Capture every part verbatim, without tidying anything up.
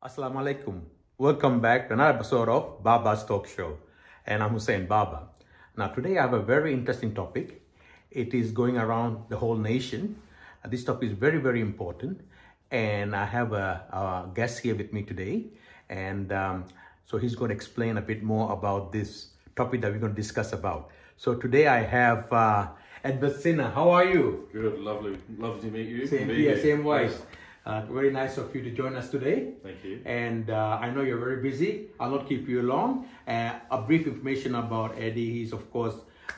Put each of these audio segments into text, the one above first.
Assalamu alaikum. Welcome back to another episode of Baba's Talk Show, and I'm Hussein Baba. Now today I have a very interesting topic. It is going around the whole nation. This topic is very, very important, and I have a, a guest here with me today, and um, so he's going to explain a bit more about this topic that we're going to discuss about. So today I have uh, Edward Sina. How are you? Good, lovely, lovely to meet you. Same here, same way. Uh, very nice of you to join us today. Thank you. And uh, I know you're very busy. I'll not keep you long. Uh, a brief information about Eddie. He's of course,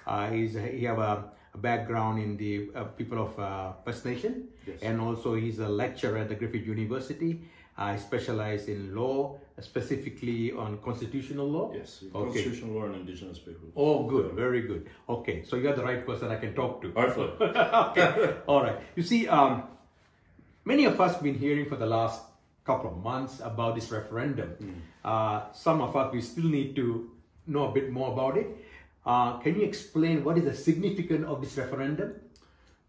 uh, he's he have a, a background in the uh, people of uh, First Nation, yes. And also he's a lecturer at the Griffith University. I uh, specialize in law, specifically on constitutional law. Yes, okay. Constitutional law and Indigenous people. Oh, good, very good. Okay, so you're the right person I can talk to. Hopefully. Okay, all right. You see. Um, Many of us have been hearing for the last couple of months about this referendum. Mm. Uh, some of us, we still need to know a bit more about it. Uh, can you explain what is the significance of this referendum?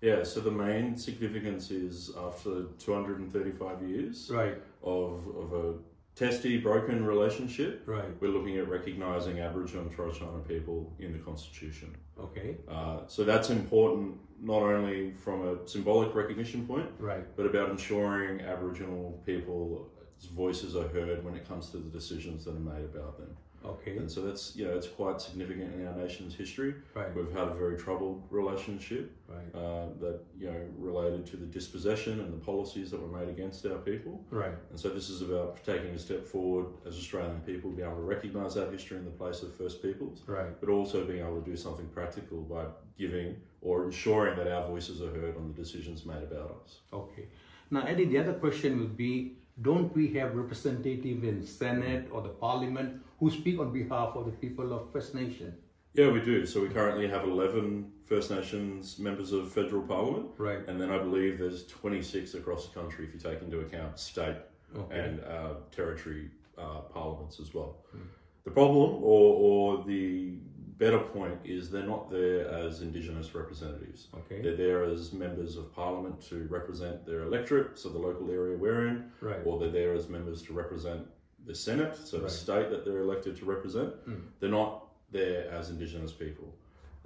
Yeah, so the main significance is after two hundred thirty-five years right. of, of a testy, broken relationship, right. we're looking at recognising Aboriginal and Torres Strait Islander people in the Constitution. Okay. Uh, so that's important not only from a symbolic recognition point, right. but about ensuring Aboriginal people's voices are heard when it comes to the decisions that are made about them. Okay. And so that's, you know, it's quite significant in our nation's history. Right. We've had a very troubled relationship right. uh, that, you know, related to the dispossession and the policies that were made against our people. Right. And so this is about taking a step forward as Australian people, being able to recognise that history in the place of First Peoples, right. but also being able to do something practical by giving or ensuring that our voices are heard on the decisions made about us. Okay. Now, Eddie, the other question would be, don't we have representatives in Senate or the Parliament who speak on behalf of the people of First Nation? Yeah, we do. So we currently have eleven First Nations members of federal parliament. Right. And then I believe there's twenty-six across the country if you take into account state okay. and uh, territory uh, parliaments as well. Hmm. The problem or, or the better point is they're not there as Indigenous representatives. Okay. They're there as members of parliament to represent their electorate, so the local area we're in, right. or they're there as members to represent the Senate, so right. the state that they're elected to represent. Mm. They're not there as Indigenous people,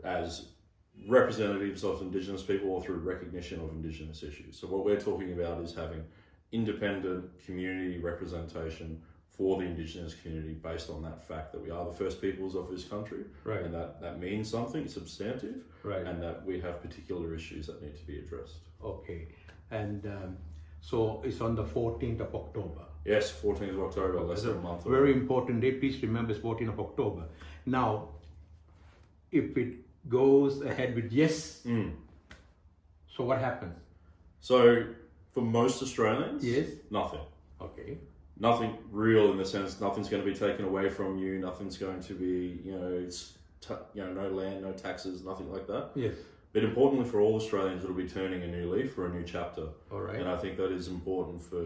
as representatives of Indigenous people or through recognition of Indigenous issues. So what we're talking about is having independent community representation for the Indigenous community based on that fact that we are the First Peoples of this country, right. and that, that means something substantive, right. and that we have particular issues that need to be addressed. Okay, and um, so it's on the fourteenth of October. Yes, fourteenth of October, less than a month ago. Very important day, please remember it's fourteenth of October. Now, if it goes ahead with yes, mm. so what happens? So, for most Australians, yes, nothing. Okay. Nothing real in the sense nothing's going to be taken away from you, nothing's going to be, you know, it's you know, no land, no taxes, nothing like that. Yes. But importantly for all Australians, it'll be turning a new leaf or a new chapter. All right. And I think that is important for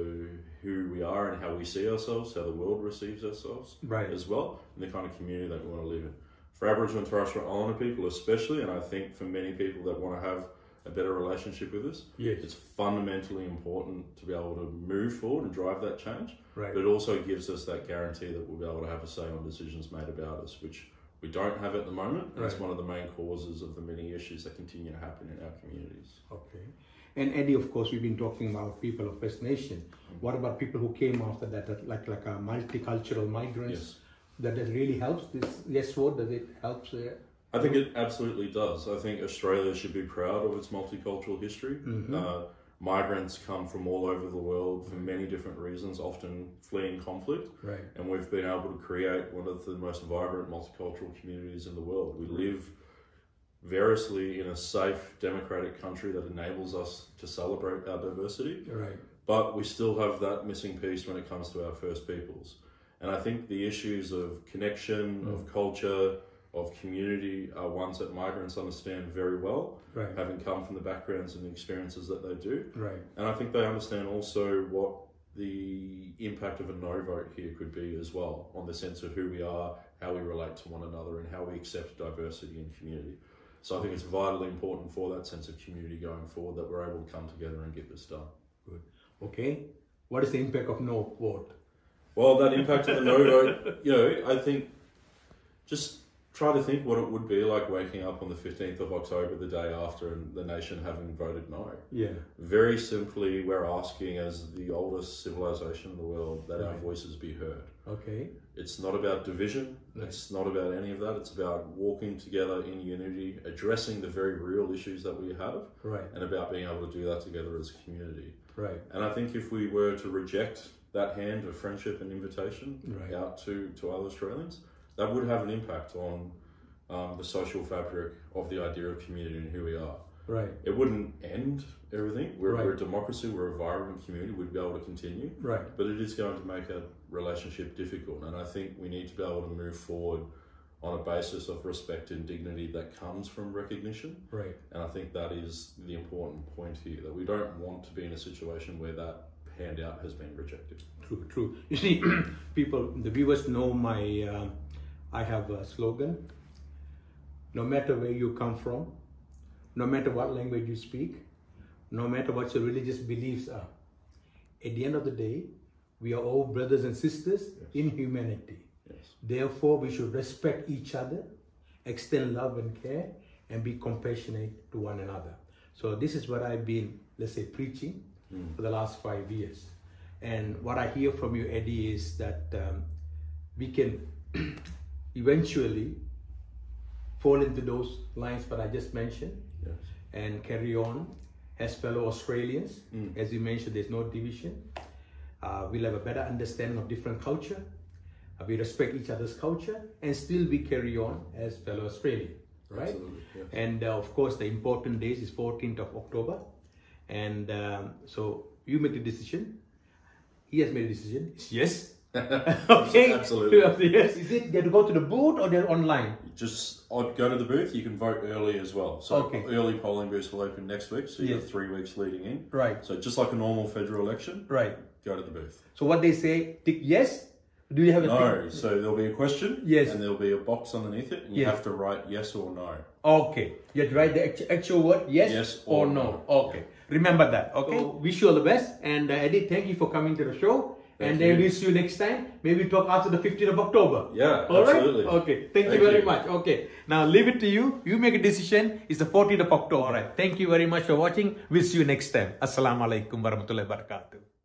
who we are and how we see ourselves, how the world receives ourselves right. as well, and the kind of community that we want to live in. For Aboriginal and Torres Strait Islander people especially, and I think for many people that want to have a better relationship with us. Yes. It's fundamentally important to be able to move forward and drive that change, right. but it also gives us that guarantee that we'll be able to have a say on decisions made about us, which we don't have at the moment. That's right. one of the main causes of the many issues that continue to happen in our communities. Okay. And Eddie, of course, we've been talking about people of First Nation. What about people who came after that, like like a multicultural migrants? Yes. That it really helps this yes vote, that it helps uh, I think it absolutely does. I think Australia should be proud of its multicultural history. Mm-hmm. uh, migrants come from all over the world for many different reasons, often fleeing conflict. Right. And we've been able to create one of the most vibrant multicultural communities in the world. We live variously in a safe, democratic country that enables us to celebrate our diversity. Right. But we still have that missing piece when it comes to our First Peoples. And I think the issues of connection, mm. of culture, of community are ones that migrants understand very well, right. having come from the backgrounds and the experiences that they do. Right. And I think they understand also what the impact of a no vote here could be as well, on the sense of who we are, how we relate to one another, and how we accept diversity and community. So I think it's vitally important for that sense of community going forward that we're able to come together and get this done. Good. Okay. What is the impact of no vote? Well, that impact of the no-vote, you know, I think just try to think what it would be like waking up on the fifteenth of October, the day after, and the nation having voted no. Yeah. Very simply, we're asking, as the oldest civilization in the world, that right. our voices be heard. Okay. It's not about division. Right. It's not about any of that. It's about walking together in unity, addressing the very real issues that we have, right. and about being able to do that together as a community. Right. And I think if we were to reject that hand of friendship and invitation right. out to, to other Australians, that would have an impact on um, the social fabric of the idea of community and who we are. Right. It wouldn't end everything. We're, right. we're a democracy, we're a vibrant community, we'd be able to continue. Right. But it is going to make a relationship difficult. And I think we need to be able to move forward on a basis of respect and dignity that comes from recognition. Right. And I think that is the important point here, that we don't want to be in a situation where that handout has been rejected. True, true. You see, people, the viewers know my... Uh, I have a slogan: no matter where you come from, no matter what language you speak, no matter what your religious beliefs are, at the end of the day, we are all brothers and sisters yes. in humanity. Yes. Therefore, we should respect each other, extend love and care, and be compassionate to one another. So this is what I've been, let's say, preaching mm. for the last five years. And what I hear from you, Eddie, is that um, we can eventually fall into those lines that I just mentioned yes. and carry on as fellow Australians. Mm. As you mentioned, there's no division. Uh, we'll have a better understanding of different culture. Uh, we respect each other's culture and still we carry on as fellow Australians, right? Yes. And uh, of course, the important days is fourteenth of October. And um, so you made the decision. He has made a decision. It's yes. Okay. Absolutely. Yes. Is it they have to go to the booth or they're online? Just I'd go to the booth. You can vote early as well. So okay. early polling booths will open next week. So you yes. have three weeks leading in. Right. So just like a normal federal election. Right. Go to the booth. So what they say, tick yes. Do you have a no? Tick? So there'll be a question. Yes. And there'll be a box underneath it, and you yes. have to write yes or no. Okay. You have to write the actual word yes, yes or, or no. no. Okay. Yeah. Remember that. Okay. So, wish you all the best. And uh, Eddie, thank you for coming to the show. Thank and you. Then we'll see you next time. Maybe we'll talk after the fifteenth of October. Yeah, all absolutely. Right? Okay, thank, thank you very you. much. Okay, now leave it to you. You make a decision. It's the fourteenth of October. All right, thank you very much for watching. We'll see you next time. Assalamualaikum warahmatullahi wabarakatuh.